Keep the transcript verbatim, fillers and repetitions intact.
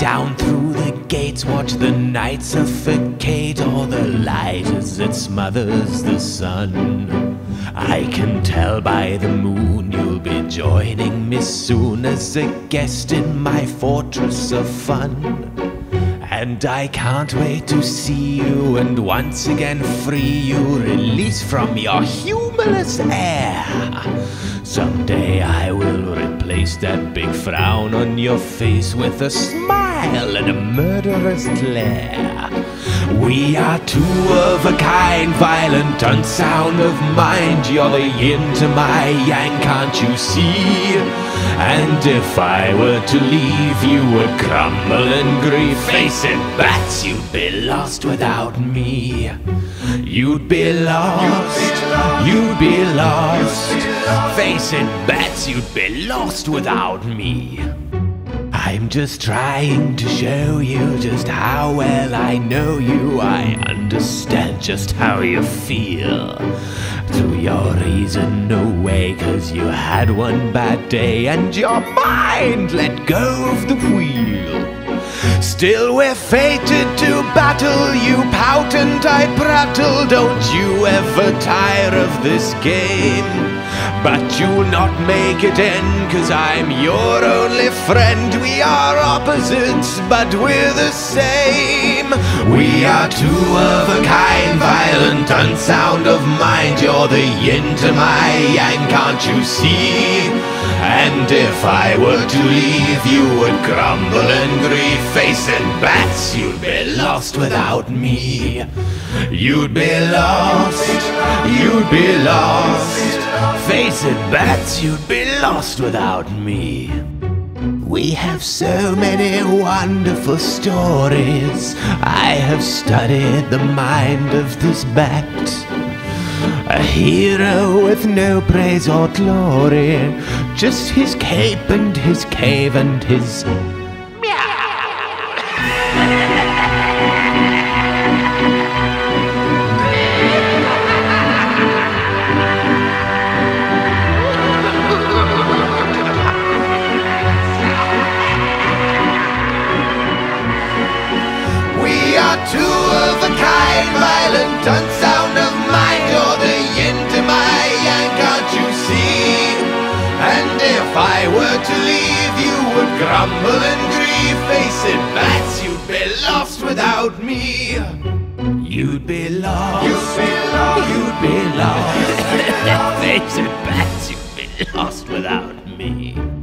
Down through the gates, watch the night suffocate all the light as it smothers the sun. I can tell by the moon you'll be joining me soon as a guest in my fortress of fun. And I can't wait to see you and once again free you, release from your humorless air. Someday I will replace that big frown on your face with a smile and a murderous glare. We are two of a kind, violent, unsound of mind. You're the yin to my yang, can't you see? And if I were to leave, you would crumble in grief. Face it, Bats, you'd be lost without me. You'd be lost, you'd be lost. Face it, Bats, you'd be lost without me. I'm just trying to show you just how well I know you. I understand just how you feel. Through your reason, no way, cause you had one bad day and your mind let go of the wheel. Still we're fated to battle, you pout and I prattle. Don't you ever tire of this game, but you'll not make it end, cause I'm your only friend. We are opposites, but we're the same. We are two of a kind, violent, unsound of mind. You're the yin to my yang, can't you see? And if I were to leave, you would crumble in grief. Face it, Bats, you'd be lost without me. You'd be lost, you'd be lost. Face it, Bats, you'd be lost without me. We have so many wonderful stories. I have studied the mind of this bat, a hero with no praise or glory, just his cape and his cave and his violent, unsound of mind. You're the yin to my yang, can't you see? And if I were to leave, you would crumble and grieve. Face it, Bats, you'd be lost without me. You'd be lost, you'd be lost, you'd be lost. Face it, Bats, you'd be lost without me.